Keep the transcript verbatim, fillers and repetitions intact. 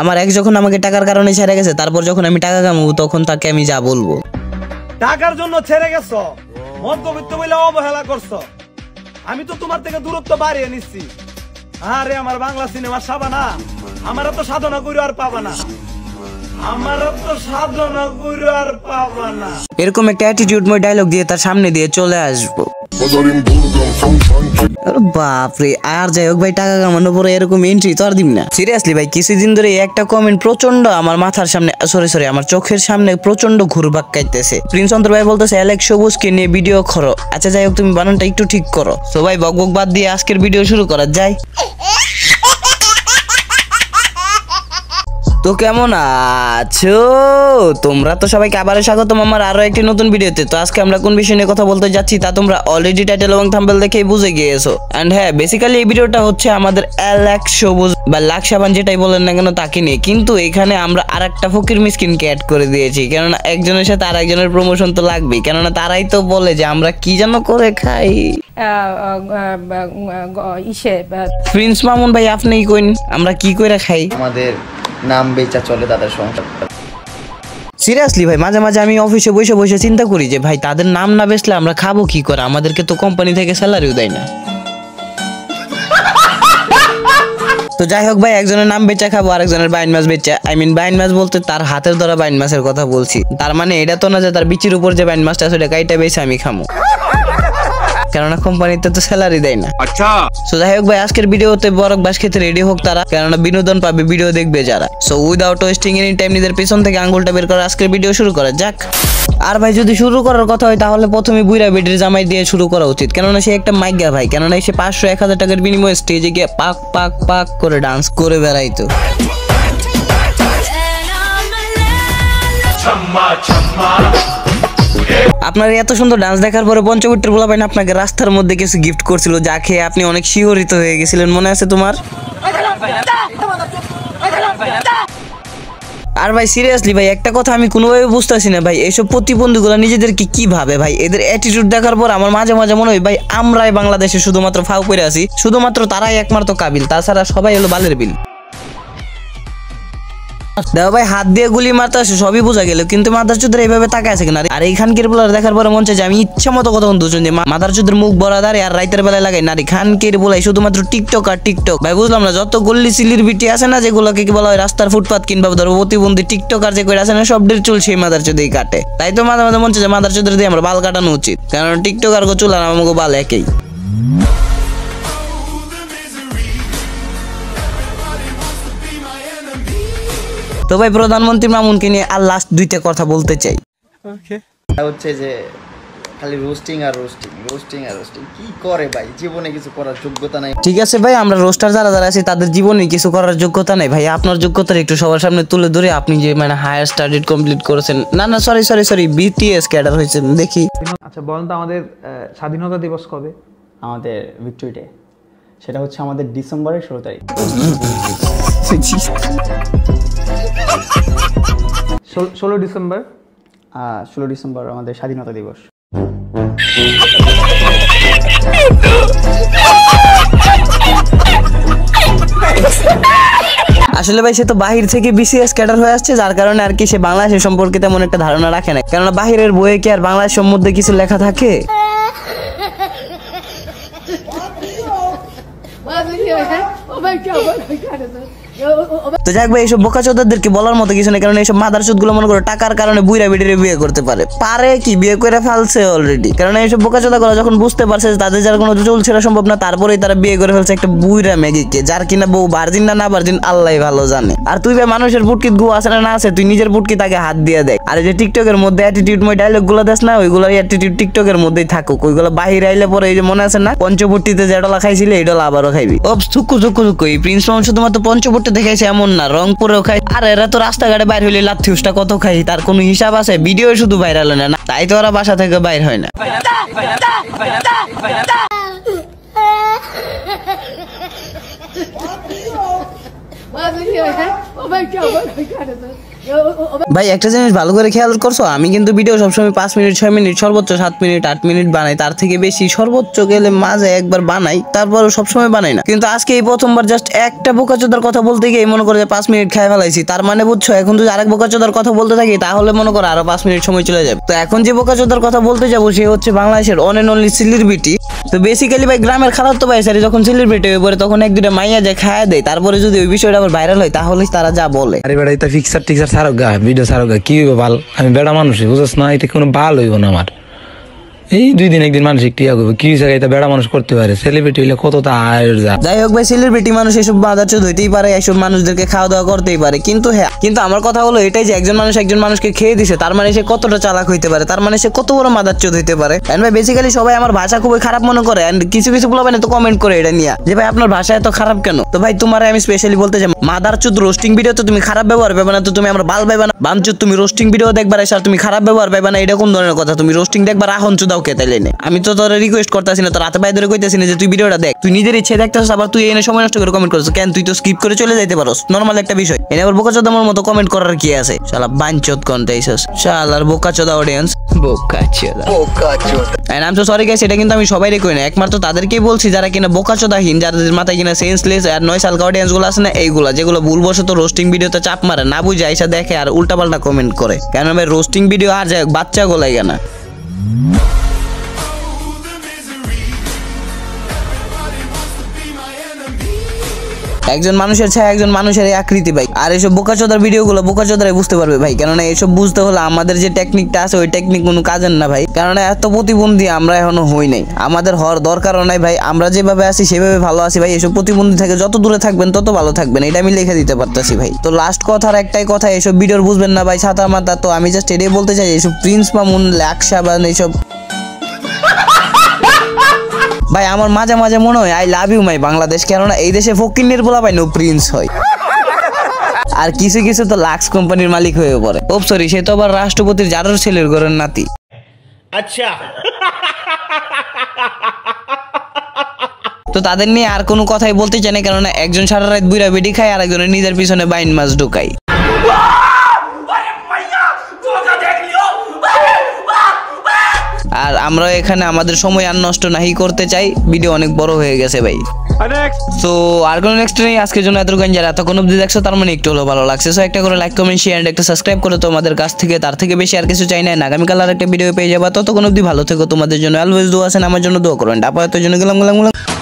আমার এক যখন আমাকে টাকার কারণে ছেড়ে গেছে, তারপর যখন আমি টাকা কামাবো তখন তাকে আমি যা বলবো। টাকার জন্য ছেড়ে গেছো, মধ্যবিত্ত বলে অবহেলা করছো, আমি তো তোমার থেকে দূরত্ব বাড়িয়ে নিচ্ছি। আরে আমার বাংলা সিনেমা সাবানা, আমার তো সাধনা করে আর পাবা না। এরকম একটা অ্যাটিটিউডময় ডায়লগ দিয়ে তার সামনে দিয়ে চলে আসবো। বাপরে, আর যাই হোক ভাই, টাকা কামানোর পরে এরকম এন্ট্রি তো আর দিম না। সিরিয়াসলি ভাই, কিছুদিন ধরে একটা কমেন্ট প্রচন্ড আমার মাথার সামনে, সরি সরি আমার চোখের সামনে প্রচন্ড ঘুরপাক খাইতেছে। প্রিন্স চন্দ্র ভাই বলতেছে অ্যালেক্স সবুজকে নিয়ে ভিডিও করো। আচ্ছা যাই হোক, তুমি বানানটা একটু ঠিক করো। তো ভাই বকবক বাদ দিয়ে আজকের ভিডিও শুরু করা যায়। তো কেমন আছো তোমরা? তো সবাইকে আবারও স্বাগতম আমার আরো একটি নতুন ভিডিওতে। তো আজকে আমরা কোন বিষয় নিয়ে কথা বলতে যাচ্ছি তা তোমরা অলরেডি টাইটেল এবং থাম্বনেল দেখেই বুঝে গিয়েছো। এন্ড হ্যাঁ, বেসিক্যালি এই ভিডিওটা হচ্ছে আমাদের অ্যালেক্স সবুজ বা লাক সাবান যেটাই বলেন না কেন তাকে নিয়ে, কিন্তু এখানে আমরা আর একটা ফকির মিসকিনকে অ্যাড করে দিয়েছি, কেননা একজনের সাথে আর একজনের প্রমোশন তো লাগবেই, কেননা তারাই তো বলে যে আমরা কি যেন করে খাই। প্রিন্স মামুন ভাই আপনি কইন আমরা কি করে খাই। আমাদের নাম বেচা চলে তাদের সংসার। সিরিয়াসলি ভাই, মাঝে মাঝে আমি অফিসে বসে বসে চিন্তা করি যে ভাই তাদের নাম না বেচলে আমরা খাবো কি করে, আমাদেরকে তো কোম্পানি থেকে স্যালারিও দেয় না। তো যাই হোক ভাই, একজনের নাম বেচা খাবো আর একজনের বাইন মাছ বেচা, আই মিন বাইন মাছ বলতে তার হাতের ধরা বাইন মাছের কথা বলছি। তার মানে এটা তো না যে তার বিচির উপর যে বাইন মাছটা আছে ওটা কাইটা বেচে আমি খামো, কেননা কোম্পানিতে তো স্যালারি দেয় না। আচ্ছা সো যাই হোক ভাই, আজকের ভিডিওতে বরক বাস খেতে রেডি হোক তারা, কেননা বিনোদন পাবে ভিডিও দেখবে যারা। So without wasting any time নিজের পেছন থেকে আঙ্গুলটা বের করে আজকের ভিডিও শুরু করা যাক। আর ভাই যদি শুরু করার কথা হয় তাহলে প্রথমে বুইরা বেডের জামাই দিয়ে শুরু করা উচিত, কেননা সে একটা মাইগা ভাই, কেননা সে পাঁচশো এক হাজার টাকার বিনিময়ে স্টেজে গিয়ে পাক পাক পাক করে ডান্স করে বেড়াইতো। আপনার এত সুন্দর ডান্স দেখার পরে পঞ্চবুটের বলা পাইন আপনাকে রাস্তার মধ্যে কিছু গিফট করছিল, যা খেয়ে আপনি অনেক শিহরিত হয়ে গেছিলেন, মনে আছে তোমার? আর ভাই সিরিয়াসলি ভাই, একটা কথা আমি কোনোভাবে বুঝতেছি না ভাই, এইসব প্রতিবন্ধীগুলো নিজেদেরকে কি ভাবে ভাই। এদের অ্যাটিটিউড দেখার পর আমার মাঝে মাঝে মনে হয় ভাই আমরাই বাংলাদেশে শুধুমাত্র ফাউ করে আছি, শুধুমাত্র তারাই একমাত্র কাবিল, তাছাড়া সবাই হলো বালের বিল। দাও ভাই, হাত দিয়ে গুলি মারতে আসে সবই বোঝা গেল, কিন্তু মাদারচোদের এইভাবে তাকায় আছে কিনা। আর এইখানকার বোলার দেখার পরে মন চায় যে আমি ইচ্ছা মতো কতক্ষণ দুজন যে মাদারচোদের মুখ বরাদার আর রাইতের বেলায় লাগাই নারী খানকের বোলাই, শুধুমাত্র টিকটক আর টিকটক। ভাই বুঝলাম না, যত গল্লি সিলির বিটি আছে না যেগুলোকে কি বলা হয় রাস্তার ফুটপাত কিংবা ধরো প্রতিবন্ধী টিকটক আর যে কয়টা আছে না সবদের চুল সেই মাদারচোদেই কাটে। তাই তো মাঝে মাঝে মন চায় যে মাদারচোদের দিয়ে আমরা বাল কাটানো উচিত, কারণ টিকটক আর গো চুল আর আমাকে বাল একই। তো ভাই প্রধানমন্ত্রী মামুনকে নিয়ে আর লাস্ট দুইটা কথা বলতে চাই। ওকে হচ্ছে যে খালি রোস্টিং আর রোস্টিং রোস্টিং আর রোস্টিং কি করে ভাই, জীবনে কিছু করার যোগ্যতা নাই। ঠিক আছে ভাই, আমরা রোস্টার যারা যারা আছি তাদের জীবনে কিছু করার যোগ্যতা নাই ভাই। আপনার যোগ্যতা একটু সবার সামনে তুলে ধরে আপনি যে মানে হায়ার স্টাডি কমপ্লিট করেছেন, না না sorry sorry sorry BTS cadre হয়েছেন দেখি। আচ্ছা বলুন তো, আমাদের স্বাধীনতা দিবস কবে? আমাদের ভিক্টরি ডে, সেটা হচ্ছে আমাদের ডিসেম্বরের ষোলো তারিখ। ষোলো ডিসেম্বর ষোলো ডিসেম্বর আমাদের স্বাধীনতা দিবস। আসলে ভাই সে তো বাহির থেকে বিসিএস ক্যাডার হয়ে আসছে, যার কারণে আর কি সে বাংলাদেশের সম্পর্কে তেমন একটা ধারণা রাখে না, কেননা বাহিরের বইয়ে কি আর বাংলাদেশ সম্বন্ধে কিছু লেখা থাকে। তো যাক ভাই, এইসব বোকা চোদাদেরকে বলার মতো কিছু নেই, কারণ এইসব মাদারচোদ গুলো মনে করো টাকার কারণে বুইরা বিড়িরে বিয়ে করতে পারে, পারে কি বিয়ে করে ফেলছে অলরেডি, কারণ এইসব বোকা চোদা গুলো যখন বুঝতে পারছে তাদের যার কোনো চুল ছেঁড়া সম্ভব না, তারপরেই তারা বিয়ে করে ফেলছে একটা বুইরা মেগিকে, যার কিনা বউ ভার্জিন না না ভার্জিন আল্লাহ ভালো জানে। আর তুই ভাই মানুষের পুটকিত গু আছে না আছে, তুই নিজের পুটকি তাকে হাত দিয়ে দেখ। আর যে টিকটকের মধ্যে অ্যাটিটিউড মই ডায়লগ গুলো দেখ না, ওইগুলো অ্যাটিটিউড টিকটকের মধ্যেই থাকুক, ওইগুলো বাহির আইলে পরে এই যে মনে আছে না পঞ্চবুটিতে যে ডলা খাইছিলে এই ডলা আবারও খাইবি। ও চুকু চুকু চুকু, এই প্রিন্স মামুন শুধুমাত্র পঞ্চবুটি দেখে এমন না, রংপুরেও খাই, আর এরা তো রাস্তাঘাটে বাইর হইলে লাথিউসটা কত খাই তার কোনো হিসাব আছে। ভিডিও শুধু ভাইরাল হয় না, তাই তো ওরা বাসা থেকে বাইর হয় না। ভাই একটা জিনিস ভালো করে খেয়াল করছো, আমি কিন্তু ভিডিও সবসময় পাঁচ মিনিট ছয় মিনিট সর্বোচ্চ সাত মিনিট আট মিনিট বানাই, তার থেকে বেশি সর্বোচ্চ গেলে মাঝে একবার বানাই, তারপরও সবসময় বানাই না। কিন্তু আজকে এই প্রথমবার জাস্ট একটা বোকাচোদার কথা বলতে গিয়ে মনে করে যে পাঁচ মিনিট খাই ফেলাইছি, তার মানে বুঝছো এখন যদি আরেক বোকাচোদার কথা বলতে থাকি তাহলে মনে করো আরো পাঁচ মিনিট সময় চলে যাবে। তো এখন যে বোকাচোদার কথা বলতে যাবো সে হচ্ছে বাংলাদেশের অন এন্ড অনলি সেলিব্রিটি। তো বেসিক্যালি ভাই গ্রামের খারাপ তো ভাই স্যার যখন সেলিব্রিটি হয়ে পড়ে তখন এক দুটা মাইয়া যায় খাওয়া দেয়, তারপরে যদি ওই বিষয়টা আবার ভাইরাল হয় তাহলে তারা যা বলে, আরে বেটা এটা ফিক্সার টিক্সার ছাড়ো গা ভিডিও ছাড়ো গা, কি হইব ভাল, আমি বেটা মানুষই বুঝছ না, এটা কোনো ভাল হইব না আমার, এই দুই দিন একদিন মানুষ একটু ইয়া করবো, কি জায়গায় বেড়া মানুষ করতে পারে, সেলিব্রিটি হইলে কতটা আয়ের যায়। যাই হোক ভাই সেলিব্রিটি মানুষ এসব বাধাচোদ হইতেই পারে, এসব মানুষদেরকে খাওয়া দাওয়া করতেই পারে, কিন্তু হ্যাঁ কিন্তু আমার কথা হলো এটাই যে একজন মানুষ একজন মানুষকে খেয়ে দিছে তার মানে সে কতটা চালাক হইতে পারে, তার মানে সে কত বড় মাদারচোদ হইতে পারে। এন্ড ভাই বেসিক্যালি সবাই আমার ভাষা খুবই খারাপ মনে করে, এন্ড কিছু কিছু বলবেন তো কমেন্ট করে এটা নিয়ে যে ভাই আপনার ভাষা এত খারাপ কেন। তো ভাই তোমার আমি স্পেশালি বলতে চাই মাদারচোদ রোস্টিং ভিডিও তো তুমি খারাপ ব্যবহার পাবে না, তো তুমি আমার বাল পাইবা না বামচোদ, তুমি রোস্টিং ভিডিও দেখবা আর তুমি খারাপ ব্যবহার পাইবা না, এরকম ধরনের কথা, তুমি রোস্টিং দেখবা রাহন চোদা আমি তো তোর রিকোয়েস্ট করতেছি না, তোর হাতে পায়ে ধরে কইতেছি না যে তুই ভিডিওটা দেখ, তুই নিজের ইচ্ছে দেখতেছিস আবার তুই এনে সময় নষ্ট করে কমেন্ট করছিস কেন, তুই তো স্কিপ করে চলে যাইতে পারোস, নরমাল একটা বিষয়, এনে আবার বোকাচোদা আমার মতো কমেন্ট করার কি আছে, শালা বাঞ্চোদ কন্টাইছস শালার বোকাচোদা অডিয়েন্স বোকাচোদা বোকাচোদা। And I am so sorry guys, এটা কিন্তু আমি সবাইরে কই না, একমাত্র তাদেরকেই বলছি যারা কিনা বোকাচোদাহীন, যাদের মাথায় কিনা সেন্সলেস আর নয় সালকা অডিয়েন্স গুলো আছে না, এইগুলা যেগুলো ভুলবশত রোস্টিং ভিডিওতে চাপ মারে না বুঝে আইসা দেখে আর উল্টাপাল্টা কমেন্ট করে, কেন ভাই রোস্টিং ভিডিও আর যাই হোক বাচ্চা গোলাই না। একজন মানুষের ছায়া একজন মানুষের এই আকৃতি ভাই, আর এইসব বোকাচোদার ভিডিও গুলো বোকাচোদারাই বুঝতে পারবে ভাই, কেননা এইসব বুঝতে হলে আমাদের যে টেকনিকটা আছে ওই টেকনিক কোনো কাজের না ভাই, কেননা এত প্রতিবন্ধী আমরা এখনো হই নাই, আমাদের হওয়ার দরকারও নাই ভাই, আমরা যেভাবে আছি সেভাবে ভালো আছি ভাই, এইসব প্রতিবন্ধী থেকে যত দূরে থাকবেন তত ভালো থাকবেন, এটা আমি লিখে দিতে পারতেছি ভাই। তো লাস্ট কথার একটাই কথা, এইসব ভিডিওর বুঝবেন না ভাই ছাতা মাতা, তো আমি জাস্ট এটাই বলতে চাই এইসব প্রিন্স মামুন লাকসা বা এইসব ভাই আমার মাঝে মাঝে মনে হয় I love you my Bangladesh, কেননা এই দেশে ফকিন্নির বলা ভাই নো প্রিন্স হয়, আর কিছু কিছু তো লাক্স কোম্পানির মালিক হয়ে পড়ে, ও সরি সে তো আবার রাষ্ট্রপতির জারোর ছেলের ঘরের নাতি। আচ্ছা তো তাদের নিয়ে আর কোনো কথাই বলতে চাই না, কেননা একজন সারা রাত বুইরা বেডি খায় আর একজনের নিজের পিছনে বাইন মাছ ঢুকায়। আর আমরা এখানে আমাদের সময় আর নষ্ট নাহি করতে চাই, ভিডিও অনেক বড় হয়ে গেছে ভাই, তো আর কোনো নেক্সট নেই আজকের জন্য। এতক্ষণ যারা এতক্ষণ অব্দি দেখছো তার মানে একটু হলেও ভালো লাগছে, সো একটা করে লাইক কমেন্ট শেয়ার একটা সাবস্ক্রাইব করো তোমাদের কাছ থেকে, তার থেকে বেশি আর কিছু চাই না। আগামীকাল আর একটা ভিডিও পেয়ে যাবা, ততক্ষণ অব্দি ভালো থেকো, তোমাদের জন্য অলওয়েজ দোয়া আছেন, আমার জন্য দোয়া করবেন, আপাতত জন্য গেলাম গেলাম গেলাম।